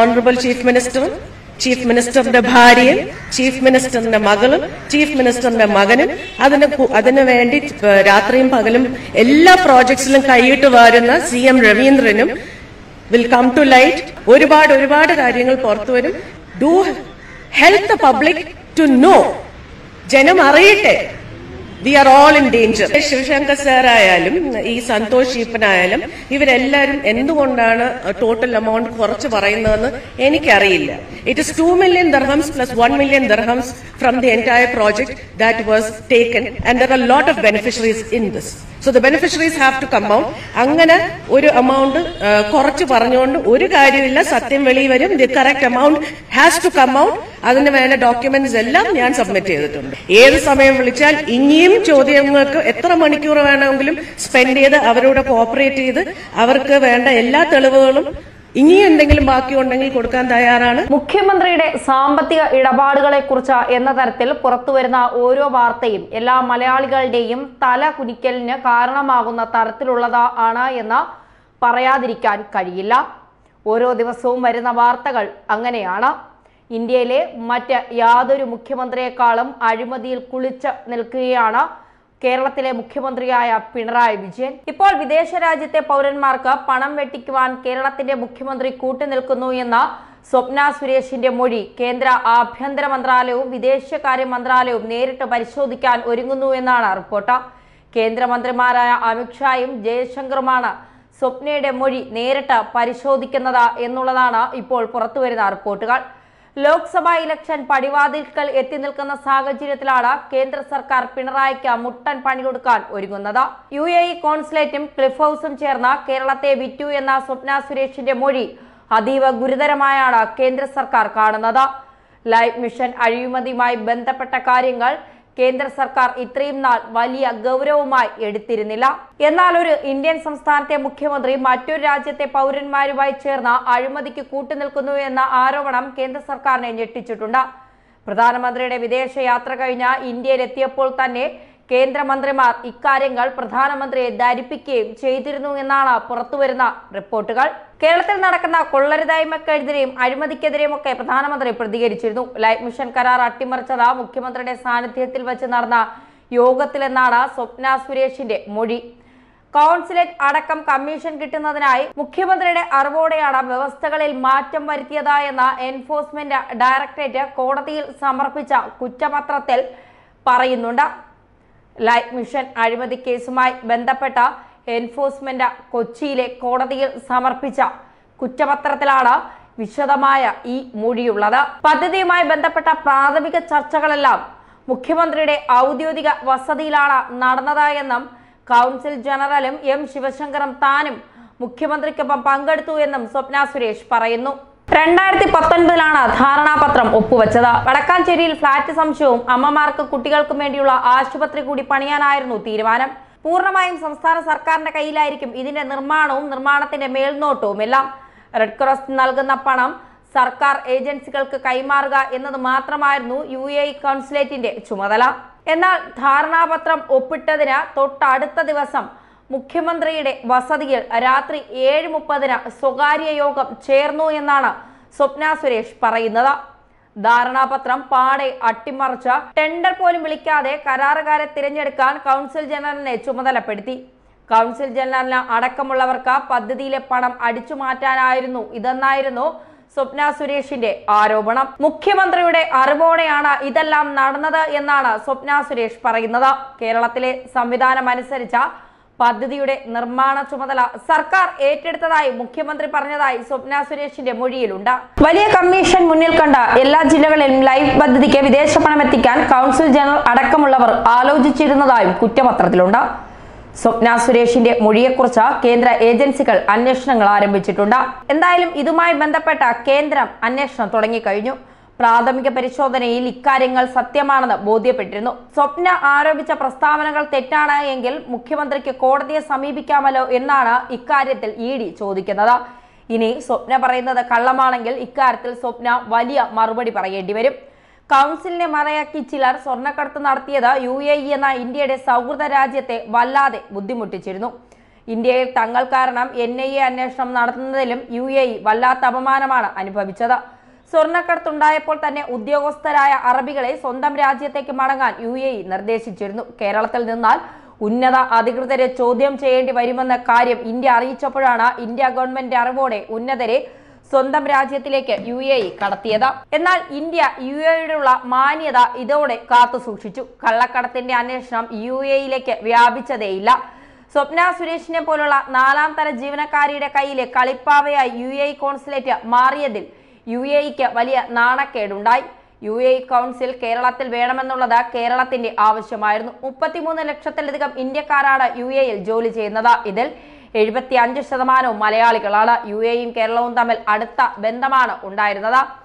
Honorable Chief Minister, Chief Minister of the Bharya, Chief Minister of the Magalam, Chief Minister of the Maganin, Adana Vandit, Rathrim Pagalam, Ella projects in Kayu to Varana, CM Ravindranum will come to light. Do help the public to know. Janam Arayate. We are all in danger. Jaishankar sir ayalam, ee Santosh Jeepan ayalam, ivar ellarum endukondana total amount korachu parayunnathu enikku ariyilla. It is 2 million dirhams plus 1 million dirhams from the entire project that was taken, and there are a lot of beneficiaries in this. So the beneficiaries have to come out. Angana oru amount korachu paranjondu oru karyamilla, satyam veli varum. The correct amount has to come out. Adine vela documents ellam njan submit cheyidittundu. Edu samayam vilichal ingiyum ചോദ്യങ്ങൾക്ക് എത്ര മണിക്കൂർ വേണമെങ്കിലും spend ചെയ്ത് അവരോട് cooperate ചെയ്ത് അവർക്ക് വേണ്ട എല്ലാ തെളിവുകളും ഇനി എന്തെങ്കിലും ബാക്കിയുണ്ടെങ്കിൽ കൊടുക്കാൻ തയ്യാറാണ്. മുഖ്യമന്ത്രിയുടെ സാമ്പത്തിക ഇടപാടുകളെക്കുറിച്ച് എന്ന തരത്തിൽ പുറത്തുവരുന്ന ഓരോ വാർത്തയും എല്ലാ മലയാളികളുടെയും തല കുനിക്കലിന് കാരണമാകുന്ന തരത്തിലുള്ളതാണ് എന്ന് പറയാതിരിക്കാൻ കഴിയില്ല. ഓരോ ദിവസവും വരുന്ന വാർത്തകൾ അങ്ങനെയാണ്. ഇന്ത്യയിലെ മറ്റ് യാതൊരു മുഖ്യമന്ത്രിയെക്കാളും അഴിമതിയിൽ കുളിച്ച് നിൽക്കുകയാണ് കേരളത്തിലെ മുഖ്യമന്ത്രിയായ പിണറായി വിജയൻ. ഇപ്പോൾ വിദേശ രാജ്യത്തെ പൗരന്മാർക്ക് പണം വെട്ടിക്കുവാൻ കേരളത്തിന്റെ മുഖ്യമന്ത്രി കൂട്ടുനിൽക്കുന്നു എന്ന സ്വപ്ന സുരേഷിന്റെ മൊഴി കേന്ദ്ര ആഭ്യന്തര മന്ത്രാലയവും വിദേശകാര്യ മന്ത്രാലയവും നേരിട്ട് പരിശോധിക്കാൻ ഒരുങ്ങുന്നു എന്നാണ് റിപ്പോർട്ട്. കേന്ദ്രമന്ത്രിമാരായ അമിത് ഷായും ജയശങ്കറുമാണ് സ്വപ്നയുടെ മൊഴി നേരിട്ട് പരിശോധിക്കുന്നത് എന്നുള്ളതാണ് ഇപ്പോൾ പുറത്തുവരുന്ന റിപ്പോർട്ടുകൾ. ലോക്സഭാ ഇലക്ഷൻ പടിവാതിൽക്കൽ എത്തി നിൽക്കുന്ന സാഹചര്യത്തിലാണ് കേന്ദ്ര സർക്കാർ പിണറായിക്ക് മുട്ടൻ പണി കൊടുക്കാൻ ഒരുങ്ങുന്നത്. UAE കോൺസുലേറ്റും ക്ലിഫ് ഹൗസും ചേർന്ന കേരളത്തെ വിറ്റു എന്ന സ്വപ്ന സുരേഷിന്റെ മൊഴി അതീവ ഗുരുതരമായാണ് കേന്ദ്ര സർക്കാർ കാണുന്നത്. ലൈഫ് മിഷൻ അഴിമതിയുമായി ബന്ധപ്പെട്ട കാര്യങ്ങൾ കേന്ദ്ര സർക്കാർ ഇത്രയും നാൾ വലിയ ഗൗരവമായി എടുത്തിരുന്നില്ല. എന്നാൽ ഒരു ഇന്ത്യൻ സംസ്ഥാനത്തെ മുഖ്യമന്ത്രി മറ്റൊരു രാജ്യത്തെ പൗരന്മാരുമായി ചേർന്ന് അഴിമതിക്ക് കൂട്ടുനിൽക്കുന്നു എന്ന ആരോപണം കേന്ദ്ര സർക്കാരിനെ ഞെട്ടിച്ചിട്ടുണ്ട്. പ്രധാനമന്ത്രിയുടെ വിദേശയാത്ര കഴിഞ്ഞ ഇന്ത്യയിലെത്തിയപ്പോൾ തന്നെ കേന്ദ്രമന്ത്രിമാർ ഇക്കാര്യങ്ങൾ പ്രധാനമന്ത്രിയെ ധരിപ്പിക്കുകയും ചെയ്തിരുന്നു എന്നാണ് പുറത്തുവരുന്ന റിപ്പോർട്ടുകൾ. കേരളത്തിൽ നടക്കുന്ന കൊള്ളരുതായ്മക്കെതിരെയും അഴിമതിക്കെതിരെയും ഒക്കെ പ്രധാനമന്ത്രി പ്രതികരിച്ചിരുന്നു. ലൈഫ് മിഷൻ കരാർ അട്ടിമറിച്ചത് മുഖ്യമന്ത്രിയുടെ സാന്നിധ്യത്തിൽ വെച്ച് നടന്ന യോഗത്തിലെന്നാണ് സ്വപ്ന സുരേഷിന്റെ മൊഴി. കോൺസുലേറ്റ് അടക്കം കമ്മീഷൻ കിട്ടുന്നതിനായി മുഖ്യമന്ത്രിയുടെ അറിവോടെയാണ് വ്യവസ്ഥകളിൽ മാറ്റം വരുത്തിയതായെന്ന് എൻഫോഴ്സ്മെന്റ് ഡയറക്ടറേറ്റ് കോടതിയിൽ സമർപ്പിച്ച കുറ്റപത്രത്തിൽ പറയുന്നുണ്ട്. ലൈഫ് മിഷൻ അഴിമതി കേസുമായി ബന്ധപ്പെട്ട എൻഫോഴ്സ്മെന്റ് കൊച്ചിയിലെ കോടതിയിൽ സമർപ്പിച്ച കുറ്റപത്രത്തിലാണ് വിശദമായ ഈ മൊഴിയുള്ളത്. പദ്ധതിയുമായി ബന്ധപ്പെട്ട പ്രാഥമിക ചർച്ചകളെല്ലാം മുഖ്യമന്ത്രിയുടെ ഔദ്യോഗിക വസതിയിലാണ് നടന്നതായെന്നും കൗൺസിൽ ജനറലും എം ശിവശങ്കറും താനും മുഖ്യമന്ത്രിക്കൊപ്പം പങ്കെടുത്തു എന്നും സ്വപ്ന സുരേഷ് പറയുന്നു. 2019 ധാരണാപത്രം ഒപ്പുവെച്ചത്. വടക്കാഞ്ചേരിയിൽ ഫ്ളാറ്റ് സംശയവും അമ്മമാർക്ക് കുട്ടികൾക്കും വേണ്ടിയുള്ള ആശുപത്രി കൂടി പണിയാനായിരുന്നു തീരുമാനം. പൂർണ്ണമായും സംസ്ഥാന സർക്കാരിന്റെ കയ്യിലായിരിക്കും ഇതിന്റെ നിർമ്മാണവും നിർമ്മാണത്തിന്റെ മേൽനോട്ടവും എല്ലാം. റെഡ് ക്രോസ് നൽകുന്ന പണം സർക്കാർ ഏജൻസികൾക്ക് കൈമാറുക എന്നത് മാത്രമായിരുന്നു UAE കോൺസുലേറ്റിന്റെ ചുമതല. എന്നാൽ ധാരണാപത്രം ഒപ്പിട്ടതിന് തൊട്ടടുത്ത ദിവസം മുഖ്യമന്ത്രിയുടെ വസതിയിൽ രാത്രി 7:30 സ്വകാര്യ യോഗം ചേർന്നു എന്നാണ് സ്വപ്ന സുരേഷ് പറയുന്നത്. ധാരണാപത്രം പാടെ അട്ടിമറിച്ച ടെൻഡർ പോലും വിളിക്കാതെ കരാറുകാരെ തിരഞ്ഞെടുക്കാൻ കൗൺസിൽ ജനറലിനെ ചുമതലപ്പെടുത്തി. കൗൺസിൽ ജനറലിന് അടക്കമുള്ളവർക്ക് പദ്ധതിയിലെ പണം അടിച്ചു മാറ്റാനായിരുന്നു ഇതെന്നായിരുന്നു സ്വപ്ന സുരേഷിന്റെ ആരോപണം. മുഖ്യമന്ത്രിയുടെ അറിവോടെയാണ് ഇതെല്ലാം നടന്നത് എന്നാണ് സ്വപ്ന സുരേഷ് പറയുന്നത്. കേരളത്തിലെ സംവിധാനം അനുസരിച്ച പദ്ധതിയുടെ നിർമ്മാണ ചുമതല സർക്കാർ ഏറ്റെടുത്തതായി മുഖ്യമന്ത്രി പറഞ്ഞതായി സ്വപ്ന സുരേഷിന്റെ മൊഴിയിലുണ്ട്. വലിയ കമ്മീഷൻ മുന്നിൽ കണ്ട എല്ലാ ജില്ലകളിലും ലൈഫ് പദ്ധതിക്ക് വിദേശ പണം എത്തിക്കാൻ കൗൺസിൽ ജനറൽ അടക്കമുള്ളവർ ആലോചിച്ചിരുന്നതായും കുറ്റപത്രത്തിലുണ്ട്. സ്വപ്ന സുരേഷിന്റെ മൊഴിയെക്കുറിച്ച് കേന്ദ്ര ഏജൻസികൾ അന്വേഷണങ്ങൾ ആരംഭിച്ചിട്ടുണ്ട്. എന്തായാലും ഇതുമായി ബന്ധപ്പെട്ട കേന്ദ്രം അന്വേഷണം തുടങ്ങിക്കഴിഞ്ഞു. പ്രാഥമിക പരിശോധനയിൽ ഇക്കാര്യങ്ങൾ സത്യമാണെന്ന് ബോധ്യപ്പെട്ടിരുന്നു. സ്വപ്ന ആരോപിച്ച പ്രസ്താവനകൾ തെറ്റാണ് എങ്കിൽ മുഖ്യമന്ത്രിക്ക് കോടതിയെ സമീപിക്കാമല്ലോ എന്നാണ് ഇക്കാര്യത്തിൽ ED ചോദിക്കുന്നത്. ഇനി സ്വപ്ന പറയുന്നത് കള്ളമാണെങ്കിൽ ഇക്കാര്യത്തിൽ സ്വപ്ന വലിയ മറുപടി പറയേണ്ടി വരും. കൗൺസിലിനെ മറയാക്കി ചിലർ സ്വർണ്ണക്കടത്ത് നടത്തിയത് UAE എന്ന ഇന്ത്യയുടെ സൗഹൃദ രാജ്യത്തെ വല്ലാതെ ബുദ്ധിമുട്ടിച്ചിരുന്നു. ഇന്ത്യയിൽ തങ്ങൾ കാരണം NIA അന്വേഷണം നടത്തുന്നതിലും UAE വല്ലാത്ത അപമാനമാണ് അനുഭവിച്ചത്. സ്വർണ്ണക്കടത്തുണ്ടായപ്പോൾ തന്നെ ഉദ്യോഗസ്ഥരായ അറബികളെ സ്വന്തം രാജ്യത്തേക്ക് മടങ്ങാൻ UAE നിർദ്ദേശിച്ചിരുന്നു. കേരളത്തിൽ നിന്നാൽ ഉന്നത അധികൃതരെ ചോദ്യം ചെയ്യേണ്ടി വരുമെന്ന കാര്യം ഇന്ത്യ അറിയിച്ചപ്പോഴാണ് ഇന്ത്യ ഗവൺമെന്റ് അറിവോടെ ഉന്നതരെ സ്വന്തം രാജ്യത്തിലേക്ക് UAE കടത്തിയത്. എന്നാൽ ഇന്ത്യ UAEയോടുള്ള മാന്യത ഇതോടെ കാത്തു സൂക്ഷിച്ചു. കള്ളക്കടത്തിന്റെ അന്വേഷണം UAEയിലേക്ക് വ്യാപിച്ചതേയില്ല. സ്വപ്ന സുരേഷിനെ പോലുള്ള നാലാം തര ജീവനക്കാരിയുടെ കയ്യിലെ കളിപ്പാവയായി UAE കോൺസുലേറ്റ് മാറിയതിൽ UAEക്ക് വലിയ നാണക്കേടുണ്ടായി. UAE കൗൺസിൽ കേരളത്തിൽ വേണമെന്നുള്ളത് കേരളത്തിന്റെ ആവശ്യമായിരുന്നു. 33 ലക്ഷത്തിലധികം ഇന്ത്യക്കാരാണ് UAEയിൽ ജോലി ചെയ്യുന്നത്. ഇതിൽ 75% മലയാളികളാണ്. UAEയും കേരളവും തമ്മിൽ അടുത്ത ബന്ധമാണ് ഉണ്ടായിരുന്നത്.